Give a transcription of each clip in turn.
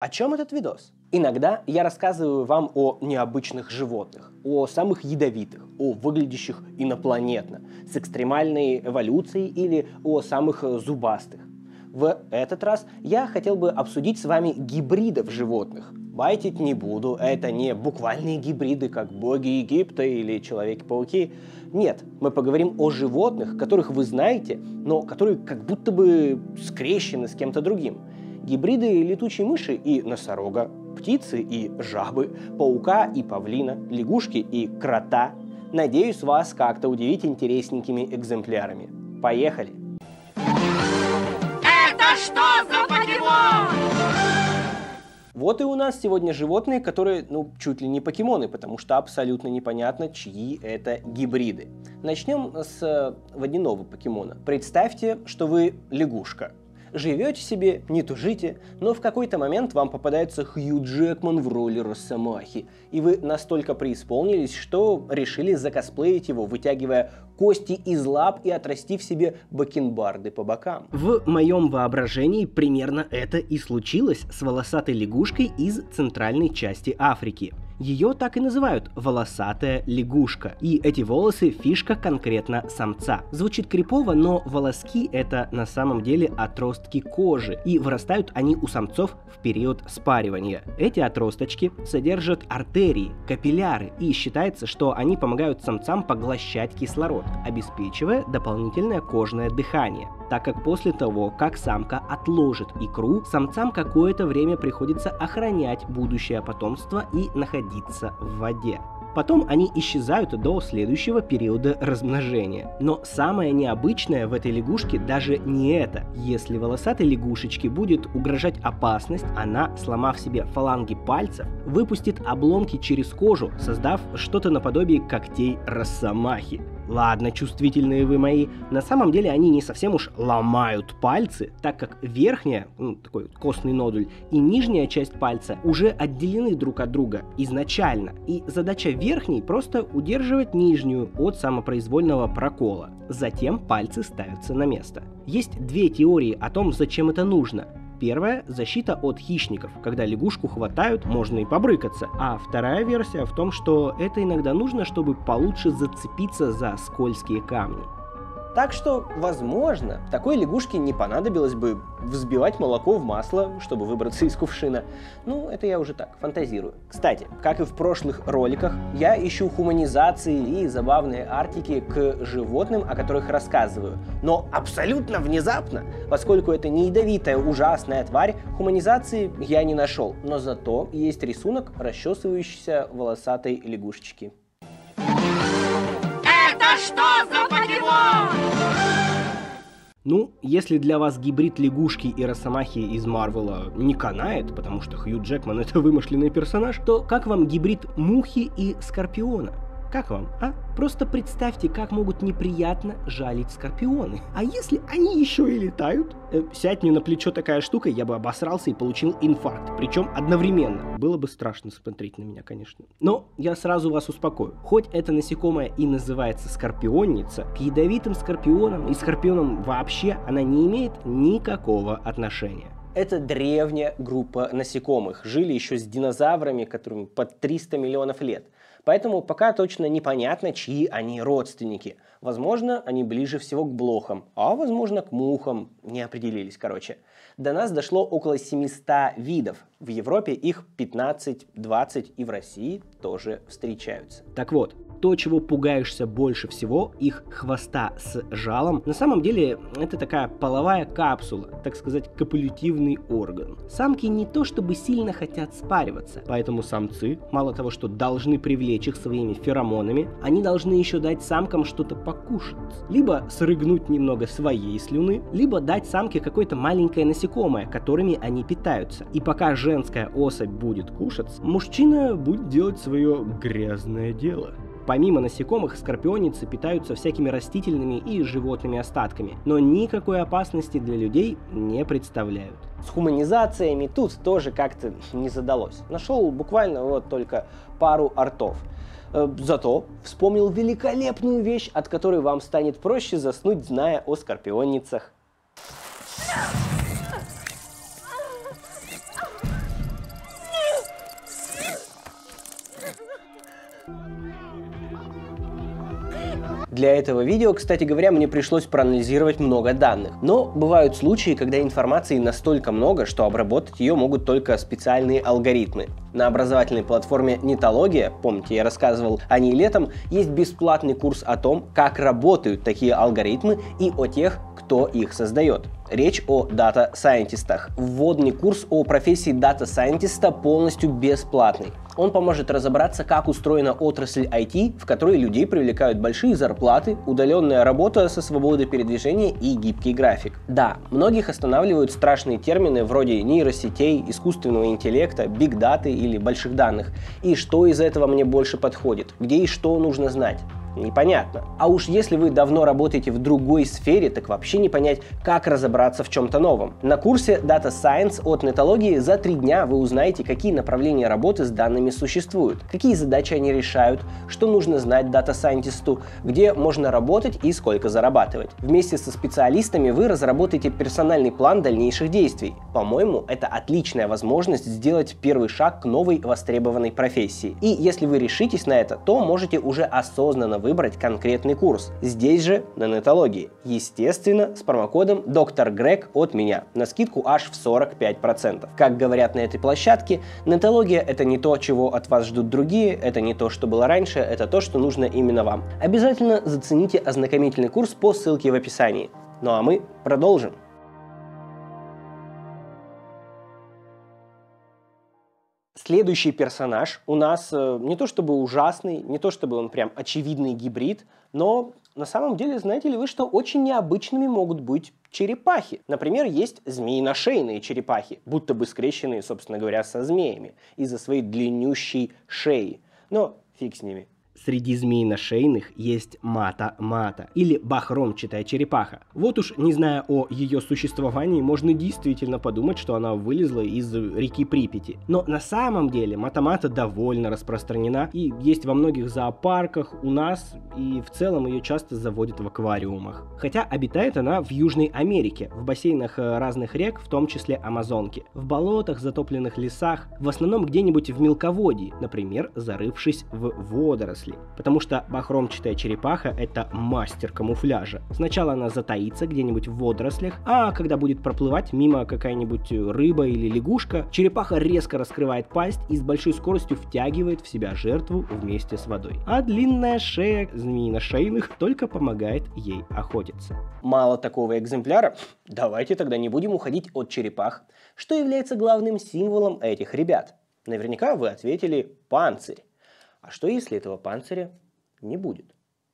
О чем этот видос? Иногда я рассказываю вам о необычных животных, о самых ядовитых, о выглядящих инопланетно, с экстремальной эволюцией или о самых зубастых. В этот раз я хотел бы обсудить с вами гибридов животных. Байтить не буду, это не буквальные гибриды, как боги Египта или Человеки-пауки. Нет, мы поговорим о животных, которых вы знаете, но которые как будто бы скрещены с кем-то другим. Гибриды летучей мыши и носорога, птицы и жабы, паука и павлина, лягушки и крота. Надеюсь, вас как-то удивить интересненькими экземплярами. Поехали! Это что за покемон? Вот и у нас сегодня животные, которые, чуть ли не покемоны, потому что абсолютно непонятно, чьи это гибриды. Начнем с водяного покемона. Представьте, что вы лягушка. Живете себе, не тужите, но в какой-то момент вам попадается Хью Джекман в роли Росомахи, и вы настолько преисполнились, что решили закосплеить его, вытягивая кости из лап и отрастив себе бакенбарды по бокам. В моем воображении примерно это и случилось с волосатой лягушкой из центральной части Африки. Ее так и называют – волосатая лягушка. И эти волосы – фишка конкретно самца. Звучит крипово, но волоски – это на самом деле отростки кожи, и вырастают они у самцов в период спаривания. Эти отросточки содержат артерии, капилляры, и считается, что они помогают самцам поглощать кислород, обеспечивая дополнительное кожное дыхание. Так как после того, как самка отложит икру, самцам какое-то время приходится охранять будущее потомство и находиться в воде. Потом они исчезают до следующего периода размножения. Но самое необычное в этой лягушке даже не это. Если волосатой лягушечке будет угрожать опасность, она, сломав себе фаланги пальцев, выпустит обломки через кожу, создав что-то наподобие когтей росомахи. Ладно, чувствительные вы мои, на самом деле они не совсем уж ломают пальцы, так как верхняя, такой костный нодуль, и нижняя часть пальца уже отделены друг от друга изначально, и задача верхней просто удерживать нижнюю от самопроизвольного прокола. Затем пальцы ставятся на место. Есть две теории о том, зачем это нужно. Первая – защита от хищников. Когда лягушку хватают, можно и побрыкаться. А вторая версия в том, что это иногда нужно, чтобы получше зацепиться за скользкие камни. Так что, возможно, такой лягушке не понадобилось бы взбивать молоко в масло, чтобы выбраться из кувшина. Это я уже так, фантазирую. Кстати, как и в прошлых роликах, я ищу хуманизации и забавные артики к животным, о которых рассказываю. Но абсолютно внезапно, поскольку это не ядовитая ужасная тварь, хуманизации я не нашел. Но зато есть рисунок расчесывающейся волосатой лягушечки. Что за покемон? Если для вас гибрид лягушки и росомахи из Марвела не канает, потому что Хью Джекман — это вымышленный персонаж, то как вам гибрид мухи и скорпиона? Как вам, а? Просто представьте, как могут неприятно жалить скорпионы. А если они еще и летают? Сядь мне на плечо такая штука, я бы обосрался и получил инфаркт. Причем одновременно. Было бы страшно смотреть на меня, конечно. Но я сразу вас успокою. Хоть это насекомое и называется скорпионница, к ядовитым скорпионам и скорпионам вообще она не имеет никакого отношения. Это древняя группа насекомых. Жили еще с динозаврами, которым под 300 миллионов лет. Поэтому пока точно непонятно, чьи они родственники. Возможно, они ближе всего к блохам, а возможно к мухам. Не определились, короче. До нас дошло около 700 видов. В Европе их 15-20 и в России тоже встречаются. Так вот, то, чего пугаешься больше всего, их хвоста с жалом, на самом деле это такая половая капсула, так сказать, копулятивный орган. Самки не то чтобы сильно хотят спариваться, поэтому самцы, мало того, что должны привлечь их своими феромонами, они должны еще дать самкам что-то покушать. Либо срыгнуть немного своей слюны, либо дать самке какое-то маленькое насекомое, которыми они питаются. И пока женская особь будет кушаться, мужчина будет делать свое грязное дело. Помимо насекомых, скорпионицы питаются всякими растительными и животными остатками, но никакой опасности для людей не представляют. С хуманизациями тут тоже как-то не задалось. Нашел буквально только пару артов. Зато вспомнил великолепную вещь, от которой вам станет проще заснуть, зная о скорпионницах. Для этого видео, кстати говоря, мне пришлось проанализировать много данных. Но бывают случаи, когда информации настолько много, что обработать ее могут только специальные алгоритмы. На образовательной платформе Нетология, помните, я рассказывал о ней летом, есть бесплатный курс о том, как работают такие алгоритмы и о тех, кто их создает. Речь о Data Scientist'ах. Вводный курс о профессии Data Scientist'а полностью бесплатный. Он поможет разобраться, как устроена отрасль IT, в которой людей привлекают большие зарплаты, удаленная работа со свободой передвижения и гибкий график. Да, многих останавливают страшные термины вроде нейросетей, искусственного интеллекта, бигдаты или больших данных. И что из этого мне больше подходит? Где и что нужно знать? Непонятно. А уж если вы давно работаете в другой сфере, так вообще не понять, как разобраться в чем-то новом. На курсе Data Science от Нетологии за 3 дня вы узнаете, какие направления работы с данными существуют, какие задачи они решают, что нужно знать Data Scientist'у, где можно работать и сколько зарабатывать. Вместе со специалистами вы разработаете персональный план дальнейших действий. По-моему, это отличная возможность сделать первый шаг к новой востребованной профессии. И если вы решитесь на это, то можете уже осознанно выбрать конкретный курс. Здесь же, на Нетологии. Естественно, с промокодом «Доктор Грег» от меня, на скидку аж в 45%. Как говорят на этой площадке, Нетология — это не то, чего от вас ждут другие, это не то, что было раньше, это то, что нужно именно вам. Обязательно зацените ознакомительный курс по ссылке в описании. Ну а мы продолжим. Следующий персонаж у нас не то чтобы ужасный, не то чтобы он прям очевидный гибрид, но на самом деле, знаете ли вы, что очень необычными могут быть черепахи. Например, есть змеиношейные черепахи, будто бы скрещенные, собственно говоря, со змеями из-за своей длиннющей шеи. Но фиг с ними. Среди змеиношейных есть мата-мата, или бахромчатая черепаха. Вот уж, не зная о ее существовании, можно действительно подумать, что она вылезла из реки Припяти. Но на самом деле мата-мата довольно распространена и есть во многих зоопарках у нас, и в целом ее часто заводят в аквариумах. Хотя обитает она в Южной Америке, в бассейнах разных рек, в том числе Амазонки, в болотах, затопленных лесах, в основном где-нибудь в мелководье, например, зарывшись в водоросли. Потому что бахромчатая черепаха – это мастер камуфляжа. Сначала она затаится где-нибудь в водорослях, а когда будет проплывать мимо какая-нибудь рыба или лягушка, черепаха резко раскрывает пасть и с большой скоростью втягивает в себя жертву вместе с водой. А длинная шея змеиношейных только помогает ей охотиться. Мало такого экземпляра? Давайте тогда не будем уходить от черепах. Что является главным символом этих ребят? Наверняка вы ответили «панцирь». А что, если этого панциря не будет?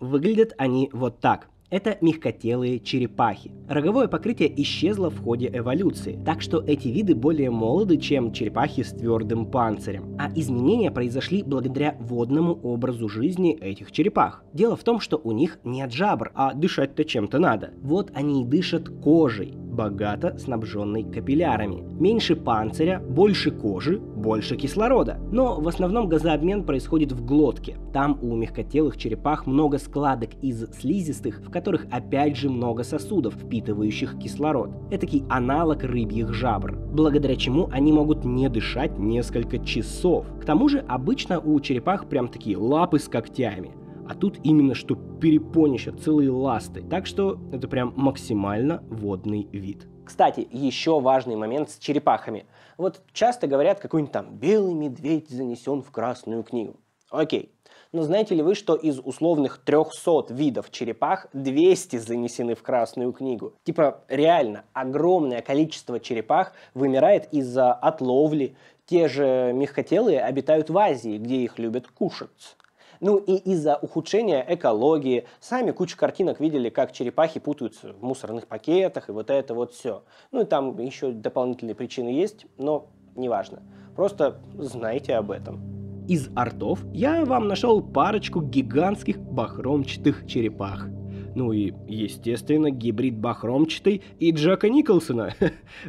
Выглядят они вот так. Это мягкотелые черепахи. Роговое покрытие исчезло в ходе эволюции, так что эти виды более молоды, чем черепахи с твердым панцирем. А изменения произошли благодаря водному образу жизни этих черепах. Дело в том, что у них нет жабр, а дышать-то чем-то надо. Вот они и дышат кожей, богато снабженной капиллярами. Меньше панциря, больше кожи, больше кислорода. Но в основном газообмен происходит в глотке. Там у мягкотелых черепах много складок из слизистых, в которых опять же много сосудов, впитывающих кислород. Этакий аналог рыбьих жабр, благодаря чему они могут не дышать несколько часов. К тому же обычно у черепах прям такие лапы с когтями. А тут именно что перепонища, целые ласты. Так что это прям максимально водный вид. Кстати, еще важный момент с черепахами. Вот часто говорят, какой-нибудь там белый медведь занесен в Красную книгу. Окей. Но знаете ли вы, что из условных 300 видов черепах 200 занесены в Красную книгу? Типа реально огромное количество черепах вымирает из-за отловли. Те же мягкотелые обитают в Азии, где их любят кушать. Ну и из-за ухудшения экологии. Сами кучу картинок видели, как черепахи путаются в мусорных пакетах и вот это вот все. Ну и там еще дополнительные причины есть, но неважно. Просто знайте об этом. Из артов я вам нашел парочку гигантских бахромчатых черепах. Ну и, естественно, гибрид бахромчатый и Джека Николсона.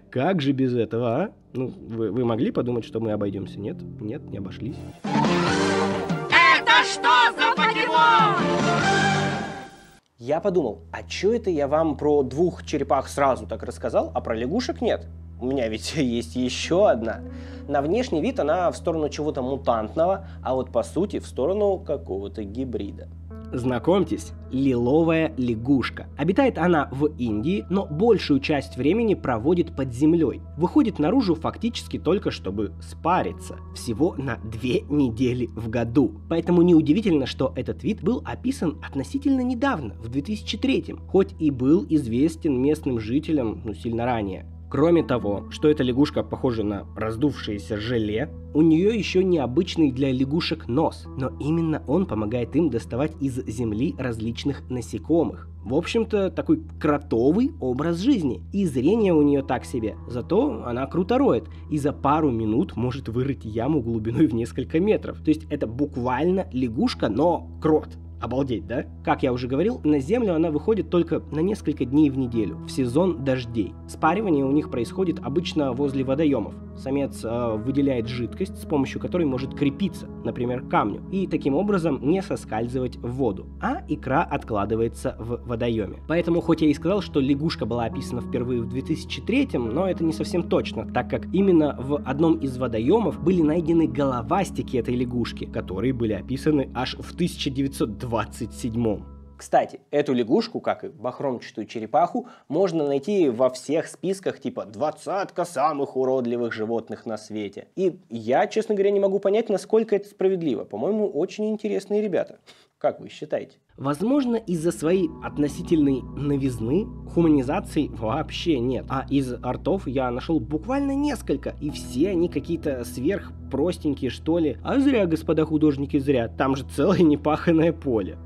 Как же без этого, а? Ну, вы могли подумать, что мы обойдемся? Нет? Нет, не обошлись. Что за покемон? Я подумал, а чё это я вам про двух черепах сразу так рассказал, а про лягушек нет? У меня ведь есть еще одна. На внешний вид она в сторону чего-то мутантного, а вот по сути в сторону какого-то гибрида. Знакомьтесь, лиловая лягушка. Обитает она в Индии, но большую часть времени проводит под землей. Выходит наружу фактически только чтобы спариться. Всего на 2 недели в году. Поэтому неудивительно, что этот вид был описан относительно недавно, в 2003-м. Хоть и был известен местным жителям, сильно ранее. Кроме того, что эта лягушка похожа на раздувшееся желе, у нее еще необычный для лягушек нос, но именно он помогает им доставать из земли различных насекомых. В общем-то, такой кротовый образ жизни. И зрение у нее так себе, зато она круто роет и за пару минут может вырыть яму глубиной в несколько метров. То есть это буквально лягушка, но крот. Обалдеть, да? Как я уже говорил, на землю она выходит только на несколько дней в неделю, в сезон дождей. Спаривание у них происходит обычно возле водоемов. Самец выделяет жидкость, с помощью которой может крепиться, например, к камню, и таким образом не соскальзывать в воду, а икра откладывается в водоеме. Поэтому, хоть я и сказал, что лягушка была описана впервые в 2003-м, но это не совсем точно, так как именно в одном из водоемов были найдены головастики этой лягушки, которые были описаны аж в 1927-м. Кстати, эту лягушку, как и бахромчатую черепаху, можно найти во всех списках типа «20 самых уродливых животных на свете». И я, честно говоря, не могу понять, насколько это справедливо. По-моему, очень интересные ребята. Как вы считаете? Возможно, из-за своей относительной новизны хуманизации вообще нет. А из артов я нашел буквально несколько, и все они какие-то сверхпростенькие, что ли. А зря, господа художники, зря. Там же целое непаханное поле.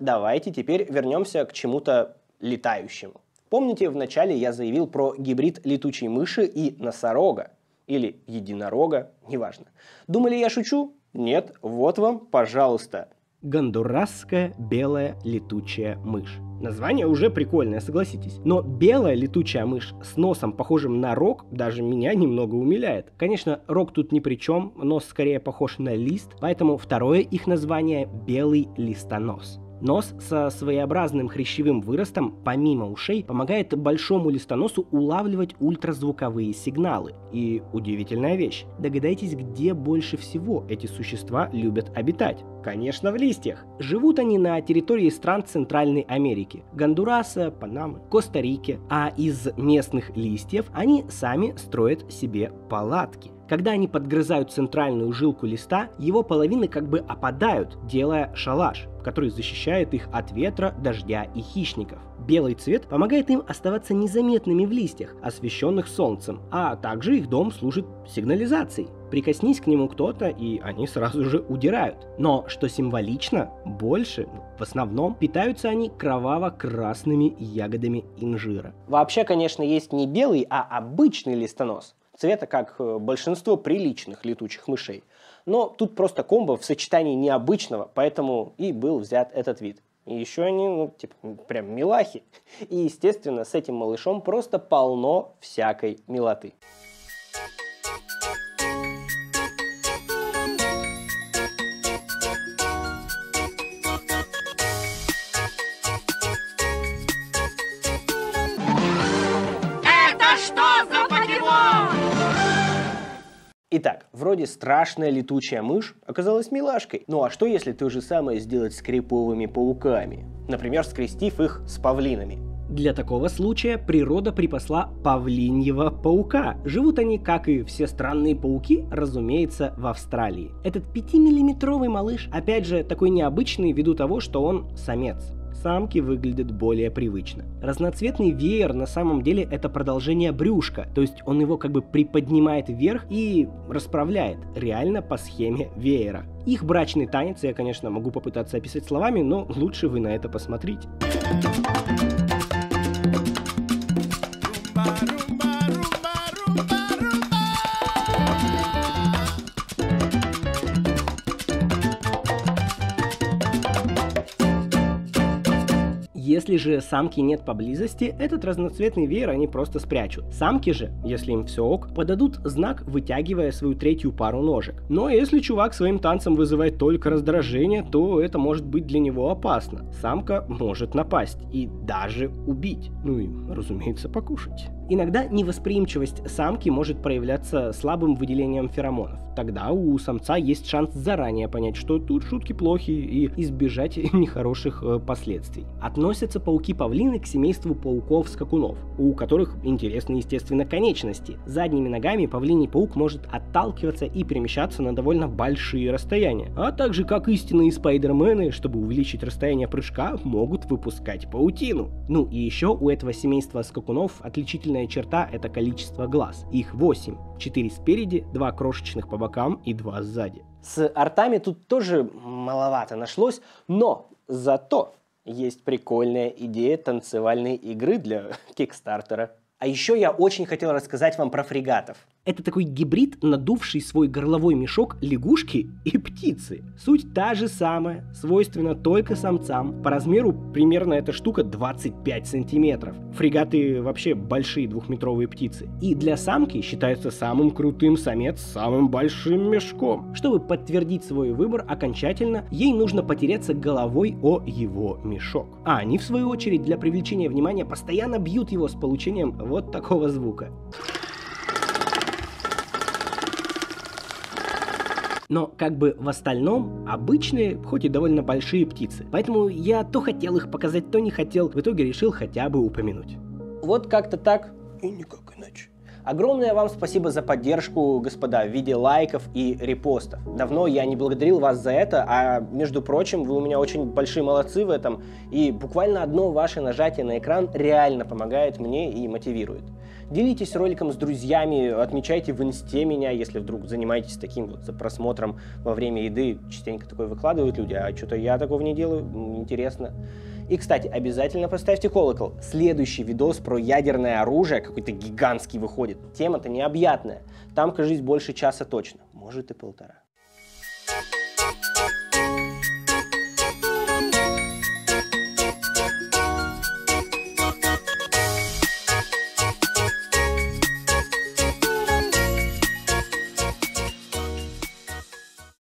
Давайте теперь вернемся к чему-то летающему. Помните, в начале я заявил про гибрид летучей мыши и носорога? Или единорога, неважно. Думали, я шучу? Нет, вот вам, пожалуйста. Гондурасская белая летучая мышь. Название уже прикольное, согласитесь. Но белая летучая мышь с носом, похожим на рог, даже меня немного умиляет. Конечно, рог тут ни при чем, нос скорее похож на лист, поэтому второе их название – белый листонос. Нос со своеобразным хрящевым выростом, помимо ушей, помогает большому листоносу улавливать ультразвуковые сигналы. И удивительная вещь. Догадайтесь, где больше всего эти существа любят обитать? Конечно, в листьях. Живут они на территории стран Центральной Америки. Гондураса, Панамы, Коста-Рики. А из местных листьев они сами строят себе палатки. Когда они подгрызают центральную жилку листа, его половины как бы опадают, делая шалаш, который защищает их от ветра, дождя и хищников. Белый цвет помогает им оставаться незаметными в листьях, освещенных солнцем, а также их дом служит сигнализацией. Прикоснись к нему кто-то, и они сразу же удирают. Но, что символично, больше, в основном, питаются они кроваво-красными ягодами инжира. Вообще, конечно, есть не белый, а обычный листонос. Цвета, как большинство приличных летучих мышей. Но тут просто комбо в сочетании необычного, поэтому и был взят этот вид. И еще они, типа, прям милахи. И, естественно, с этим малышом просто полно всякой милоты. Итак, вроде страшная летучая мышь оказалась милашкой. Ну а что, если то же самое сделать с креповыми пауками? Например, скрестив их с павлинами. Для такого случая природа припасла павлиньего паука. Живут они, как и все странные пауки, разумеется, в Австралии. Этот 5-миллиметровый малыш, опять же, такой необычный ввиду того, что он самец. Самки выглядят более привычно. Разноцветный веер на самом деле это продолжение брюшка, то есть он его как бы приподнимает вверх и расправляет, реально по схеме веера. Их брачный танец я, конечно, могу попытаться описать словами, но лучше вы на это посмотрите. Если Если же самки нет поблизости, этот разноцветный веер они просто спрячут. Самки же, если им все ок, подадут знак, вытягивая свою третью пару ножек. Но если чувак своим танцем вызывает только раздражение, то это может быть для него опасно. Самка может напасть и даже убить. Ну и, разумеется, покушать. Иногда невосприимчивость самки может проявляться слабым выделением феромонов. Тогда у самца есть шанс заранее понять, что тут шутки плохи, и избежать нехороших последствий. Относятся пауки-павлины к семейству пауков-скакунов, у которых интересны, естественно, конечности. Задними ногами павлиний паук может отталкиваться и перемещаться на довольно большие расстояния. А также, как истинные спайдермены, чтобы увеличить расстояние прыжка, могут выпускать паутину. Ну и еще у этого семейства скакунов отличительная черта — это количество глаз. Их 8. 4 спереди, 2 крошечных по бокам и 2 сзади. С артами тут тоже маловато нашлось, но зато есть прикольная идея танцевальной игры для кикстартера. А еще я очень хотел рассказать вам про фрегатов. Это такой гибрид, надувший свой горловой мешок лягушки и птицы. Суть та же самая, свойственна только самцам. По размеру примерно эта штука 25 сантиметров. Фрегаты вообще большие двухметровые птицы. И для самки считается самым крутым самец с самым большим мешком. Чтобы подтвердить свой выбор окончательно, ей нужно потереться головой о его мешок. А они, в свою очередь, для привлечения внимания постоянно бьют его с получением вот такого звука. Но как бы в остальном обычные, хоть и довольно большие птицы. Поэтому я то хотел их показать, то не хотел. В итоге решил хотя бы упомянуть. Вот как-то так и никак иначе. Огромное вам спасибо за поддержку, господа, в виде лайков и репостов. Давно я не благодарил вас за это, а между прочим, вы у меня очень большие молодцы в этом, и буквально одно ваше нажатие на экран реально помогает мне и мотивирует. Делитесь роликом с друзьями, отмечайте в инсте меня, если вдруг занимаетесь таким вот просмотром во время еды. Частенько такое выкладывают люди, а что-то я такого не делаю, интересно. И, кстати, обязательно поставьте колокол. Следующий видос про ядерное оружие, какой-то гигантский, выходит. Тема-то необъятная. Там, кажется, больше часа точно. Может и полтора.